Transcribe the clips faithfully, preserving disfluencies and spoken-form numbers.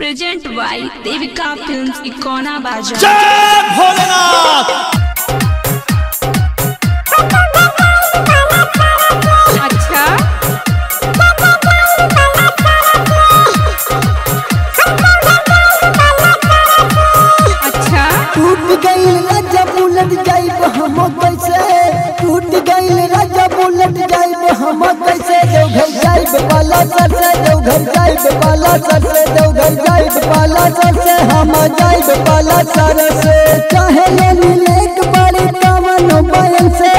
Present by Devika films Ikauna बाजार। जय Bholenath. Pulsar से चाहे लेक बारी कामन बैल से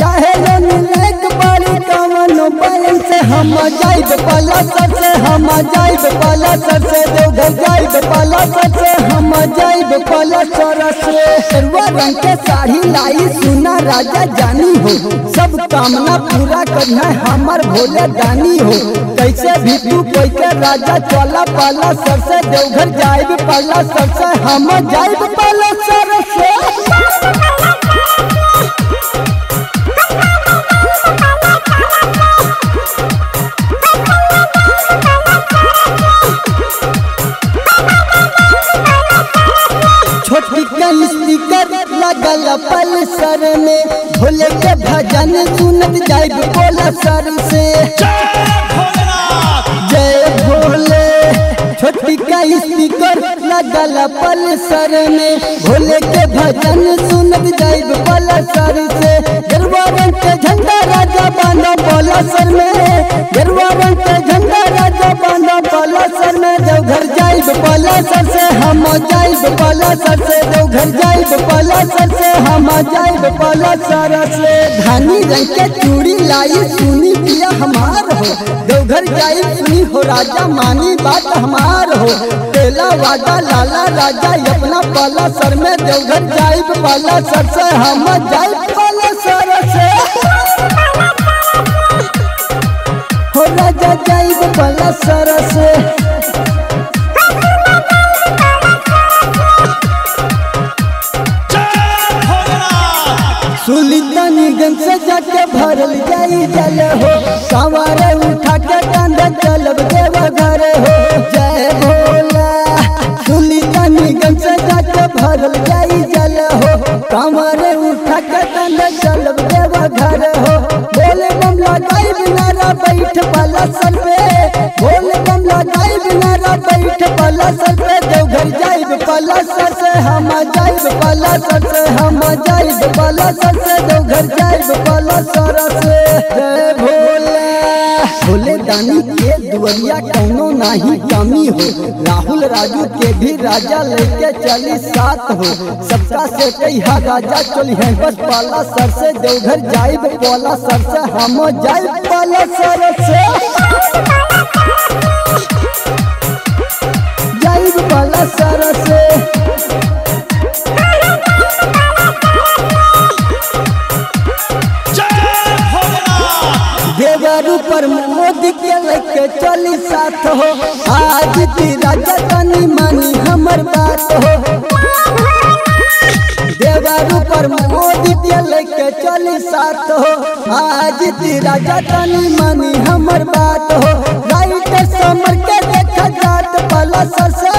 चाहे लेक बारी कामन बैल से हम जाइब पल्सर से हम जाइब पल्सर से देवघर जाइब पल्सर से हम जाइब पल्सर से। सरवा रंग के साड़ी लाई सुना राजा जानी हो, सब कामना पूरा करना हमार भोले दानी हो। कैसे भी तू कोई के राजा चला पल्सर से देवघर जाइब पल्सर से हम जाइब पल्सर से। छोटी का स्पीकर लगल पल्सर में भोले के भजन सुनत जाइब पल्सर से। स्पीकर लगल पल्सर में भोले के भजन सुनत जाइब पल्सर से। गेरुआ रंग के झंडा राजा बांधो पल्सर में, गेरुआ रंग के झंडा राजा बांधो पल्सर में। देवघर जाइब पल्सर से हम जाइब पल्सर से देवघर जाइब पल्सर से हम जाइब पल्सर से। धानी रंग के चूड़ी लाई सुनी पिया हमार हो, देवघर जाइब सुनी हो राजा मानी बात हमार हो। तेला वादा लाला राजा अपना पल्सर में देवघर जाइब पल्सर से हम जाइब पल्सर से। हो राजा जाइब पल्सर से। सुल्तानी गंज से जाके भरल जाई जल हो, सवारे उठा के कांधा चलब देवघर हो। जय भोला। सुल्तानी गंज से जाके भरल जाई जल हो, सवारे उठा के कांधा चलब देवघर हो। बोले बम लगाई बिना बैठ पल्सर पे, बोले बम लगाई बिना बैठ पल्सर पे देवघर जाइब पल्सर से हम जाइब पल्सर से हम जाइब पल्सर से देवघर जाइब पल्सर से। भोले भोले दानी के दुआरिया कौनो नहीं कमी हो, राहुल राजू के भी राजा लेके चली साथ हो। सबका से कई हा राजा चली है बस पल्सर से देवघर जाइब पल्सर से हम जाइब पल्सर से। पल्सर से देवघर पर मोदी के लेके चली साथ हो, आज की राजा तनी मानी हमर बात हो। देवघर पर मोदी के लेके चली साथ हो, आज की राजा तनी मानी हमर बात हो। राइट समर के देखा जात पल्सर से,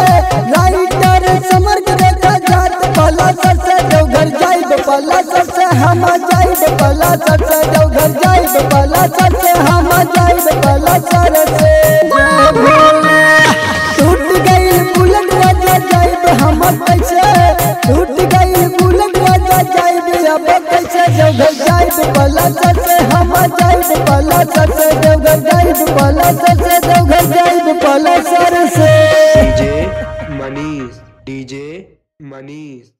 राइटर समर के देखा जात पल्सर से देवघर जाइब पल्सर से हम जाइब पल्सर से देवघर जाइब पल्सर से हम जाइब पल्सर से। टूट गई बुलेट राजा जाइब हम कैसे, टूट गई बुलेट राजा जाइब अब कैसे देवघर जाइब पल्सर से हम जाइब पल्सर से देवघर जाइब पल्सर से देवघर जाइब पल्सर से। DJ Manish, DJ Manish.